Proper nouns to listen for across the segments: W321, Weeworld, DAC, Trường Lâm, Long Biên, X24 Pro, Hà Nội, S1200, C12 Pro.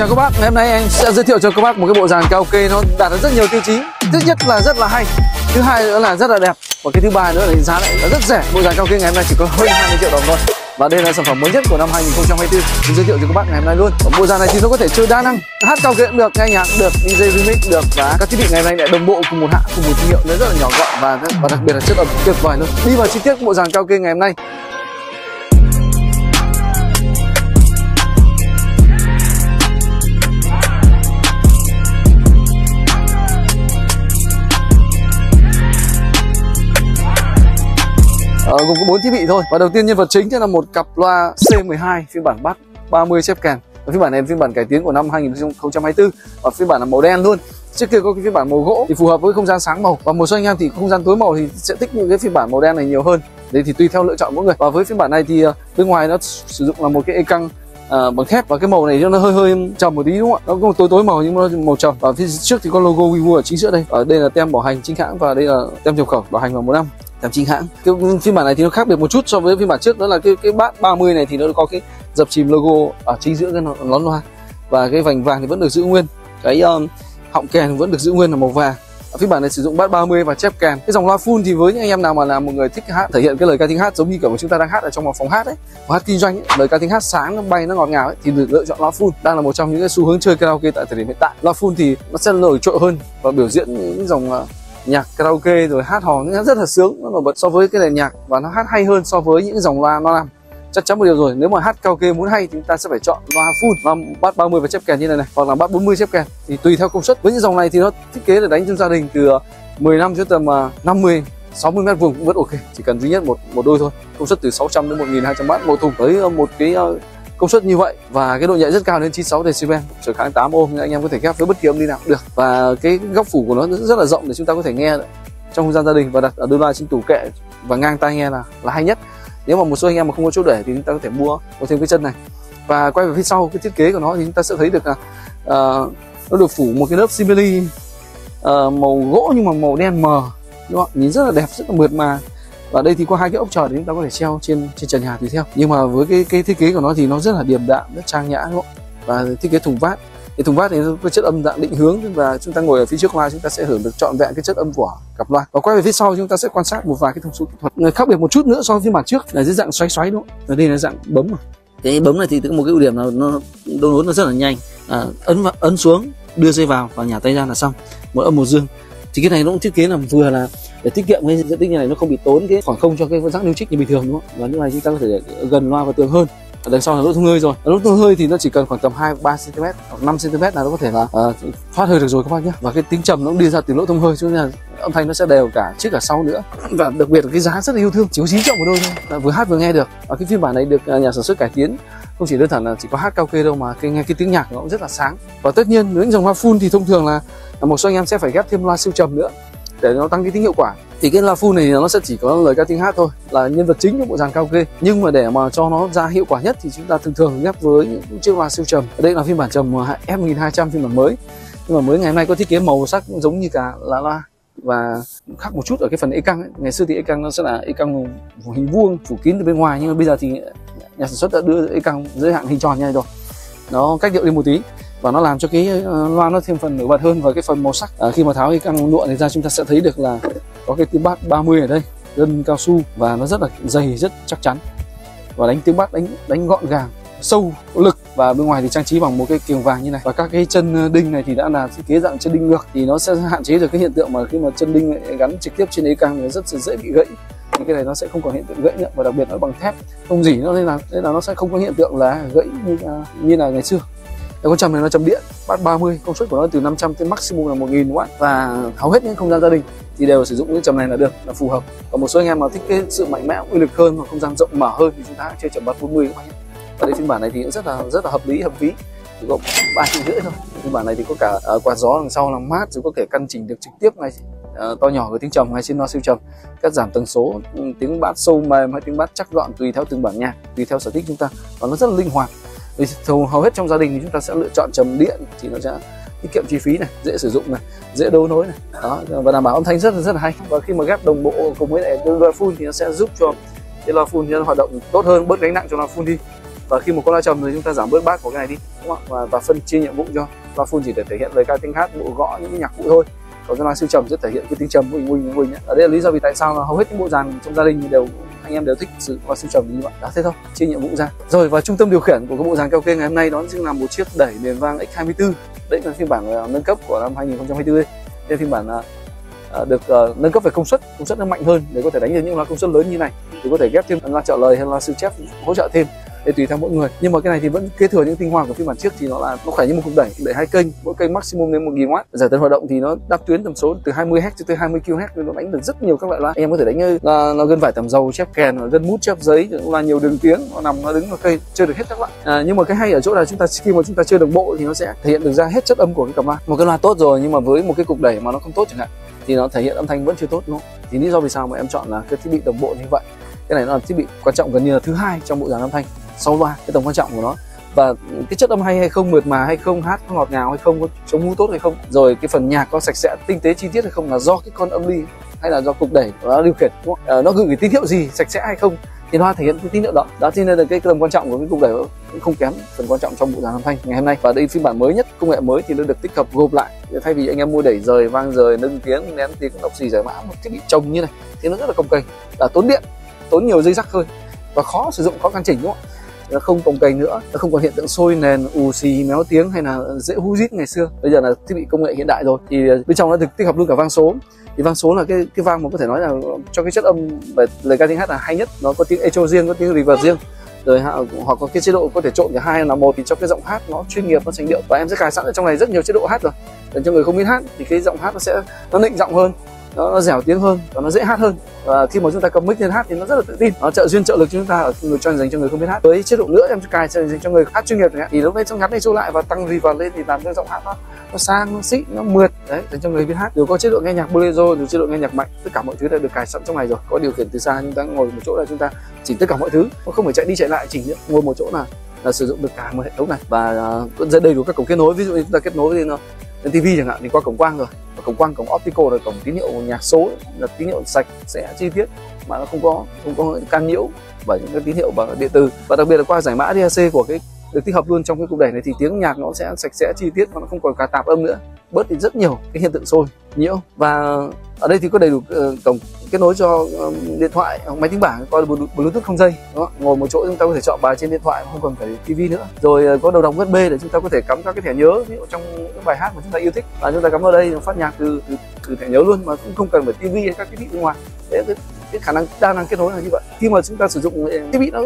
chào các bác. Ngày hôm nay anh sẽ giới thiệu cho các bác một cái bộ dàn karaoke nó đạt được rất nhiều tiêu chí. Thứ nhất là rất là hay, thứ hai nữa là rất là đẹp, và cái thứ ba nữa là giá lại là rất rẻ. Bộ dàn karaoke ngày hôm nay chỉ có hơn 20 triệu đồng thôi. Và đây là sản phẩm mới nhất của năm 2024. Mình giới thiệu cho các bác ngày hôm nay luôn. Ở bộ dàn này thì nó có thể chơi đa năng, hát karaoke cũng được, nghe nhạc cũng được, DJ remix được, và các thiết bị ngày hôm nay lại đồng bộ cùng một hãng, cùng một thương hiệu, nó rất là nhỏ gọn và đặc biệt là chất âm tuyệt vời luôn. Đi vào chi tiết bộ dàn karaoke ngày hôm nay. Gồm có 4 thiết bị thôi. Và đầu tiên nhân vật chính là một cặp loa C12 phiên bản bass 30 chép kèn. Và phiên bản này là phiên bản cải tiến của năm 2024, và phiên bản là màu đen luôn. Trước kia có cái phiên bản màu gỗ thì phù hợp với không gian sáng màu, và một số anh em thì không gian tối màu thì sẽ thích những cái phiên bản màu đen này nhiều hơn. Đấy thì tùy theo lựa chọn mỗi người. Và với phiên bản này thì bên ngoài nó sử dụng là một cái e-căng bằng thép, và cái màu này nó hơi trầm một tí, đúng không ạ? Nó có một tối màu nhưng nó màu trầm. Và phía trước thì có logo Weeworld ở chính giữa đây. Ở đây là tem bảo hành chính hãng, và đây là tem nhập khẩu bảo hành vào 1 năm. Làm chính hãng. Cái phiên bản này thì nó khác biệt một chút so với phiên bản trước, đó là cái bát 30 này thì nó có cái dập chìm logo ở chính giữa cái nón loa, và cái vành vàng thì vẫn được giữ nguyên, cái họng kèn vẫn được giữ nguyên là màu vàng. Phiên bản này sử dụng bát 30 và chép kèn. Cái dòng loa full thì với những anh em nào mà là một người thích hát, thể hiện cái lời ca tiếng hát giống như kiểu mà chúng ta đang hát ở trong một phòng hát ấy, hát kinh doanh ấy, lời ca tiếng hát sáng nó bay nó ngọt ngào ấy, thì được lựa chọn loa full. Đang là một trong những cái xu hướng chơi karaoke tại thời điểm hiện tại. Loa full thì nó sẽ nổi trội hơn và biểu diễn những dòng nhạc karaoke rồi hát hò nó rất là sướng, nó nổi bật so với cái nền nhạc, và nó hát hay hơn so với những dòng loa nó làm. Chắc chắn một điều rồi, nếu mà hát karaoke muốn hay thì chúng ta sẽ phải chọn loa full, loa bass 30 và chép kèn như này này, hoặc là bass 40 chép kèn thì tùy theo công suất. Với những dòng này thì nó thiết kế để đánh trong gia đình từ 15 cho tầm 50 60 mét vuông cũng vẫn ok, chỉ cần duy nhất một đôi thôi. Công suất từ 600 đến 1200 watt một thùng, tới một cái công suất như vậy, và cái độ nhạy rất cao đến 96 dB, trở kháng 8 ohm, anh em có thể ghép với bất kỳ âm đi nào cũng được. Và cái góc phủ của nó rất là rộng để chúng ta có thể nghe trong không gian gia đình, và đặt ở đôi loa trên tủ kệ và ngang tai nghe là hay nhất. Nếu mà một số anh em mà không có chỗ để thì chúng ta có thể mua có thêm cái chân này. Và quay về phía sau, cái thiết kế của nó thì chúng ta sẽ thấy được là nó được phủ một cái lớp simili màu gỗ nhưng mà màu đen mờ, đúng không? Nhìn rất là đẹp, rất là mượt mà. Và đây thì có hai cái ốc trời để chúng ta có thể treo trên trần nhà tùy theo. Nhưng mà với cái thiết kế của nó thì nó rất là điềm đạm, rất trang nhã, đúng không? Và thiết kế thùng vát, thì thùng vát này nó có chất âm dạng định hướng, và chúng ta ngồi ở phía trước loa chúng ta sẽ hưởng được trọn vẹn cái chất âm của cặp loa. Và quay về phía sau chúng ta sẽ quan sát một vài cái thông số kỹ thuật. Khác biệt một chút nữa so với phiên bản trước là dưới dạng xoáy xoáy, đúng không? Và đây là dạng bấm. Cái bấm này thì có một cái ưu điểm là nó đôn nốt nó rất là nhanh, ấn xuống, đưa dây vào và nhả tay ra là xong, một âm một dương. Thì cái này nó cũng thiết kế làm vừa là để tiết kiệm cái diện tích như này, nó không bị tốn cái khoảng không cho cái rác lưu trích như bình thường, đúng không? Và như này chúng ta có thể để gần loa và tường hơn. Ở đằng sau là lỗ thông hơi rồi. Ở lỗ thông hơi thì nó chỉ cần khoảng tầm 2-3 cm hoặc 5 cm là nó có thể là thoát hơi được rồi các bác nhé. Và cái tính trầm nó cũng đi ra từ lỗ thông hơi, cho nên là âm thanh nó sẽ đều cả trước cả sau nữa. Và đặc biệt là cái giá rất là yêu thương, chỉ có 9 triệu một đôi thôi, là vừa hát vừa nghe được. Và cái phiên bản này được nhà sản xuất cải tiến, không chỉ đơn thuần là chỉ có hát karaoke đâu, mà nghe cái tiếng nhạc nó cũng rất là sáng. Và tất nhiên những dòng loa full thì thông thường là một số anh em sẽ phải ghép thêm loa siêu trầm nữa để nó tăng cái tính hiệu quả. Thì cái loa full này nó sẽ chỉ có lời ca tiếng hát thôi, là nhân vật chính của bộ dàn karaoke. Nhưng mà để mà cho nó ra hiệu quả nhất thì chúng ta thường thường ghép với những chiếc loa siêu trầm. Ở đây là phiên bản trầm F1200 phiên bản mới. Phiên bản mới ngày hôm nay có thiết kế màu sắc cũng giống như cả là loa, và khác một chút ở cái phần e-căng. Ngày xưa thì e-căng nó sẽ là e-căng hình vuông phủ kín từ bên ngoài, nhưng mà bây giờ thì nhà sản xuất đã đưa e-căng giới hạn hình tròn như này rồi, nó cách điệu đi một tí và nó làm cho cái loa nó thêm phần nổi bật hơn. Và cái phần màu sắc khi mà tháo cái căng lụa này ra chúng ta sẽ thấy được là có cái tiếng bass 30 ở đây, gân cao su, và nó rất là dày, rất chắc chắn, và đánh tiếng bass đánh gọn gàng, sâu, lực. Và bên ngoài thì trang trí bằng một cái kiềng vàng như này, và các cái chân đinh này thì đã là thiết kế dạng chân đinh ngược, thì nó sẽ hạn chế được cái hiện tượng mà khi mà chân đinh gắn trực tiếp trên e-căng nó rất dễ bị gãy. Thì cái này nó sẽ không còn hiện tượng gãy nữa, và đặc biệt nó bằng thép không rỉ nó, nên là nó sẽ không có hiện tượng là gãy như là ngày xưa. Con trầm này nó trầm điện, bass 30, công suất của nó từ 500 tới maximum là 1000 watt, và hầu hết những không gian gia đình thì đều sử dụng cái trầm này là được, là phù hợp. Còn một số anh em mà thích cái sự mạnh mẽ, uy lực hơn, hoặc không gian rộng mở hơn thì chúng ta chơi trầm bass 40 các bạn nhé. Và đây phiên bản này thì cũng rất là hợp lý, hợp phí, chỉ có 3,5 triệu thôi. Phiên bản này thì có cả quạt gió đằng sau làm mát, rồi có thể căn chỉnh được trực tiếp ngay to nhỏ của tiếng trầm ngay trên loa siêu trầm, cắt giảm tần số tiếng bass sâu mềm hay tiếng bass chắc gọn tùy theo từng bản nhạc, tùy theo sở thích chúng ta, và nó rất là linh hoạt. Vì hầu hết trong gia đình thì chúng ta sẽ lựa chọn trầm điện thì nó sẽ tiết kiệm chi phí này, dễ sử dụng này, dễ đấu nối này, đó, và đảm bảo âm thanh rất là hay. Và khi mà ghép đồng bộ cùng với lại loa full thì nó sẽ giúp cho cái loa full hoạt động tốt hơn, bớt gánh nặng cho loa full đi. Và khi một con loa trầm thì chúng ta giảm bớt bass của cái này đi, đúng không? Và phân chia nhiệm vụ cho loa full chỉ để thể hiện về các tiếng hát, bộ gõ, những cái nhạc cụ thôi. Còn loa siêu trầm rất thể hiện cái tiếng trầm huỳnh. Ở đây là lý do vì tại sao hầu hết những bộ dàn trong gia đình đều anh em đều thích sử dụng loa siêu trầm như vậy. Đã thế thôi, chia nhiệm vụ ra. Rồi, và trung tâm điều khiển của cái bộ dàn karaoke ngày hôm nay đó chính là một chiếc đẩy nền vang X24. Đấy là phiên bản nâng cấp của năm 2024 đây. Đây là phiên bản được nâng cấp về công suất nó mạnh hơn để có thể đánh được những loa công suất lớn như này, thì có thể ghép thêm loa trợ lời hay loa siêu chép hỗ trợ thêm để tùy theo mỗi người. Nhưng mà cái này thì vẫn kế thừa những tinh hoa của phiên bản trước, thì nó khỏe như một cục đẩy 2 kênh, mỗi kênh maximum đến 1000W. Giải tần hoạt động thì nó đáp tuyến tần số từ 20Hz cho tới 20kHz nên nó đánh được rất nhiều các loại loa. Em có thể đánh là gân vải tầm dầu, chép kèn, gân mút, chép giấy, là nhiều đường tiếng, nó nằm nó đứng nó cây, chơi được hết các loại. Nhưng mà cái hay ở chỗ là khi mà chúng ta chơi đồng bộ thì nó sẽ thể hiện được ra hết chất âm của cái cặp loa. Một cái loa tốt rồi nhưng mà với một cái cục đẩy mà nó không tốt chẳng hạn thì nó thể hiện âm thanh vẫn chưa tốt, đúng không? Thì lý do vì sao mà em chọn là cái thiết bị đồng bộ như vậy. Cái này nó là thiết bị quan trọng gần như là thứ hai trong bộ dàn âm thanh sau loa, cái tầm quan trọng của nó. Và cái chất âm hay hay không, mượt mà hay không, hát có ngọt ngào hay không, có chống hú tốt hay không, rồi cái phần nhạc có sạch sẽ, tinh tế, chi tiết hay không là do cái con âm ly hay là do cục đẩy nó điều khiển, đúng không? Nó gửi cái tín hiệu gì, sạch sẽ hay không thì loa thể hiện cái tín hiệu đó. Đó cho nên là cái tầm quan trọng của cái cục đẩy cũng không kém phần quan trọng trong bộ dàn âm thanh ngày hôm nay. Và đây phiên bản mới nhất, công nghệ mới thì nó được tích hợp gộp lại, thay vì anh em mua đẩy rời, vang rời, nâng tiếng, nén tiếng, đọc xì giải mã một thiết bị chồng như này thì nó rất là cồng kềnh, là tốn điện, tốn nhiều dây rắc hơn và khó sử dụng, khó căn chỉnh, đúng không? Nó không cồng kềnh nữa, nó không còn hiện tượng sôi nền, ù xì, méo tiếng hay là dễ hú rít ngày xưa. Bây giờ là thiết bị công nghệ hiện đại rồi thì bên trong nó được tích hợp luôn cả vang số. Thì vang số là cái vang mà có thể nói là cho cái chất âm về lời ca tiếng hát là hay nhất. Nó có tiếng echo riêng, có tiếng reverb riêng, rồi hoặc có cái chế độ có thể trộn cả hai là một thì cho cái giọng hát nó chuyên nghiệp, nó sành điệu. Và em sẽ cài sẵn ở trong này rất nhiều chế độ hát rồi để cho người không biết hát thì cái giọng hát nó sẽ nịnh giọng hơn, nó dẻo tiếng hơn và nó dễ hát hơn. Và khi mà chúng ta cầm mic lên hát thì nó rất là tự tin, nó trợ duyên trợ lực cho chúng ta ở người cho dành cho người không biết hát. Với chế độ nữa em cài dành cho người hát chuyên nghiệp thì lúc đấy trong ngắn này chỗ lại và tăng reverb lên thì làm cho giọng hát nó sang, nó xịn, nó mượt đấy, dành cho người biết hát. Rồi có chế độ nghe nhạc bolero, rồi chế độ nghe nhạc mạnh, tất cả mọi thứ đã được cài sẵn trong này rồi. Có điều khiển từ xa, chúng ta ngồi một chỗ là chúng ta chỉnh tất cả mọi thứ, không phải chạy đi chạy lại chỉnh nữa. Ngồi một chỗ là sử dụng được cả một hệ thống này. Và đầy đủ các cổng kết nối, ví dụ như chúng ta kết nối lên TV chẳng hạn thì qua cổng quang rồi, và cổng quang, cổng optical là cổng tín hiệu nhạc số, là tín hiệu sạch sẽ chi tiết mà nó không có can nhiễu bởi những cái tín hiệu bằng điện tử. Và đặc biệt là qua giải mã DAC của cái được tích hợp luôn trong cái cục đẩy này thì tiếng nhạc nó sẽ sạch sẽ chi tiết và nó không còn cả tạp âm nữa, bớt đi rất nhiều cái hiện tượng sôi nhiễu. Và ở đây thì có đầy đủ cổng kết nối cho điện thoại, máy tính bảng qua Bluetooth không dây. Đó, ngồi một chỗ chúng ta có thể chọn bài trên điện thoại, không cần phải TV nữa. Rồi có đầu đọc USB để chúng ta có thể cắm các cái thẻ nhớ, ví dụ trong những bài hát mà chúng ta yêu thích và chúng ta cắm vào đây phát nhạc từ thẻ nhớ luôn mà cũng không cần phải TV hay các thiết bị bên ngoài. Đấy, cái khả năng đa năng kết nối là như vậy. Khi mà chúng ta sử dụng thiết bị nó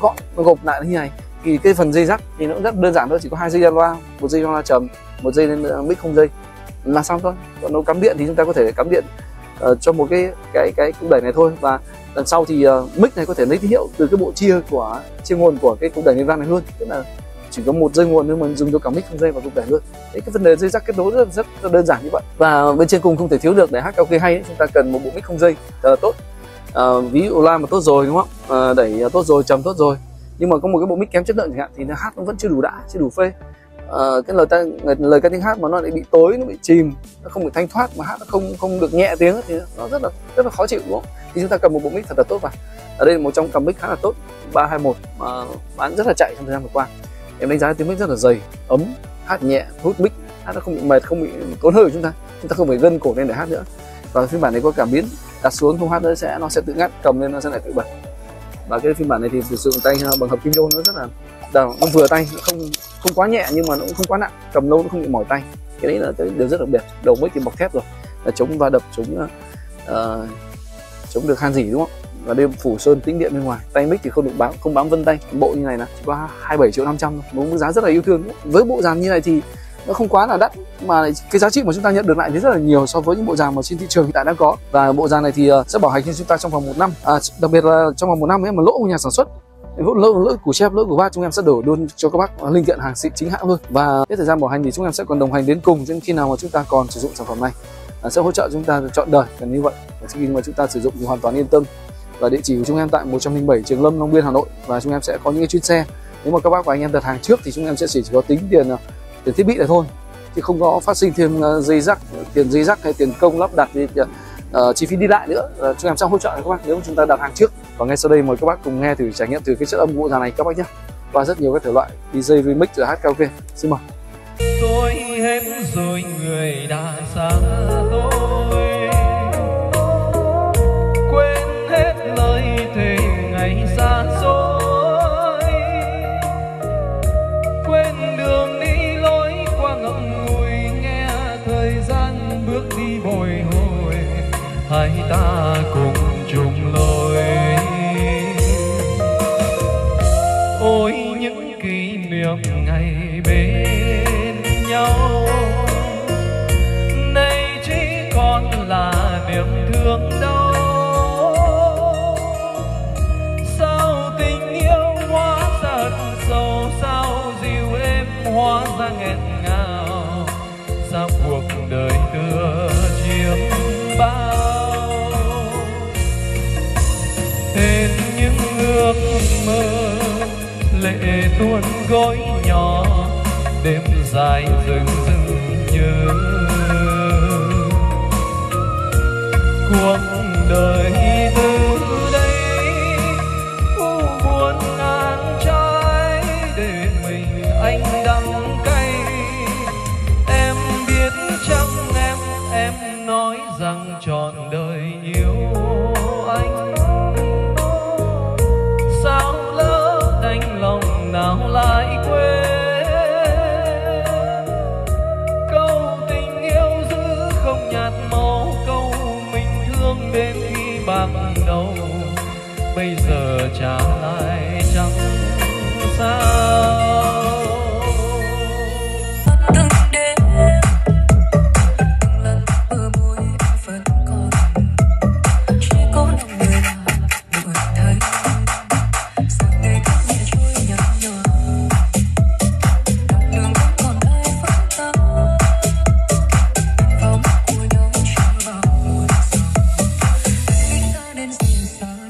gọn, nó gộp lại như này thì cái phần dây rắc thì nó rất đơn giản thôi, chỉ có 2 dây loa, 1 dây loa trầm, 1 dây lên mic không dây là xong thôi. Còn nó cắm điện thì chúng ta có thể cắm điện cho một cái cục đẩy này thôi. Và lần sau thì mic này có thể lấy tín hiệu từ cái bộ chia nguồn của cái cục đẩy nền vang này luôn, tức là chỉ có 1 dây nguồn nhưng mà dùng cho cả mic không dây và cục đẩy luôn. Đấy, cái phần dây rắc kết nối rất đơn giản như vậy. Và bên trên cùng không thể thiếu được để hát karaoke hay ấy, chúng ta cần một bộ mic không dây tốt, ví dụ loa mà tốt rồi, đúng không? Đẩy tốt rồi, trầm tốt rồi, nhưng mà có một cái bộ mic kém chất lượng chẳng hạn thì nó hát nó vẫn chưa đủ đã, chưa đủ phê. Cái lời ca tiếng hát mà nó lại bị tối, nó bị chìm, nó không bị thanh thoát mà hát nó không được nhẹ tiếng thì nó rất là khó chịu, đúng không? Thì chúng ta cầm một bộ mic thật là tốt vào. Ở đây là một trong cầm mic khá là tốt 321 mà bán rất là chạy trong thời gian vừa qua. Em đánh giá tiếng mic rất là dày, ấm, hát nhẹ, hút mic, hát nó không bị mệt, không bị tốn hơi của chúng ta. Chúng ta không phải gân cổ lên để hát nữa. Và phiên bản này có cảm biến, đặt xuống không hát nữa nó sẽ tự ngắt, cầm lên nó sẽ lại tự bật. Và cái phiên bản này thì sử dụng tay bằng hợp kim nhôm, nó rất là nó vừa tay, nó không quá nhẹ nhưng mà nó cũng không quá nặng, cầm lâu nó không bị mỏi tay. Cái đấy là cái điều rất đặc biệt. Đầu mic thì bọc thép rồi, là chống va đập, chống được han rỉ, đúng không? Và đêm phủ sơn tĩnh điện bên ngoài. Tay mic thì không bám vân tay. Bộ như này là chỉ có 27.500.000 thôi, một mức giá rất là yêu thương. Với bộ dàn như này thì nó không quá là đắt mà cái giá trị mà chúng ta nhận được lại thì rất là nhiều so với những bộ dàn mà trên thị trường hiện tại đang có. Và bộ dàn này thì sẽ bảo hành cho chúng ta trong vòng 1 năm, đặc biệt là trong vòng 1 năm ấy mà lỗ của nhà sản xuất, lỗi của chef, lỗi của bác chúng em sẽ đổi luôn cho các bác linh kiện hàng xịn chính hãng luôn. Và cái thời gian bảo hành thì chúng em sẽ còn đồng hành đến cùng đến khi nào mà chúng ta còn sử dụng sản phẩm này, sẽ hỗ trợ chúng ta chọn đời cần như vậy. Và khi mà chúng ta sử dụng thì hoàn toàn yên tâm. Và địa chỉ của chúng em tại 107 Trường Lâm, Long Biên, Hà Nội. Và chúng em sẽ có những cái chuyến xe, nếu mà các bác và anh em đặt hàng trước thì chúng em sẽ chỉ có tính tiền thiết bị này thôi, thì không có phát sinh thêm dây rắc, tiền dây rắc hay tiền công lắp đặt thì chi phí đi lại nữa. Chúng em sẽ hỗ trợ các bác nếu chúng ta đặt hàng trước. Và ngay sau đây mời các bác cùng nghe thử, trải nghiệm thử cái chất âm của bộ dàn này các bác nhé. và rất nhiều các thể loại DJ remix rồi hát karaoke. Xin mời. Tôi hết rồi, người đã xa tôi, quên hết lời thề ngày xa xôi, quên đường đi lối qua ngậm ngùi, nghe thời gian bước đi bồi hồi, hai ta cùng chung lối. Ôi những kỷ niệm ngày bên nhau, nay chỉ còn là niềm thương đau. Sao tình yêu hóa ra sầu, sao dịu êm hóa ra nghẹn ngào, sao cuộc đời đưa chiếm bao tên những ước mơ. Lệ tuôn gối nhỏ, đêm dài rừng rừng nhớ cuộc đời.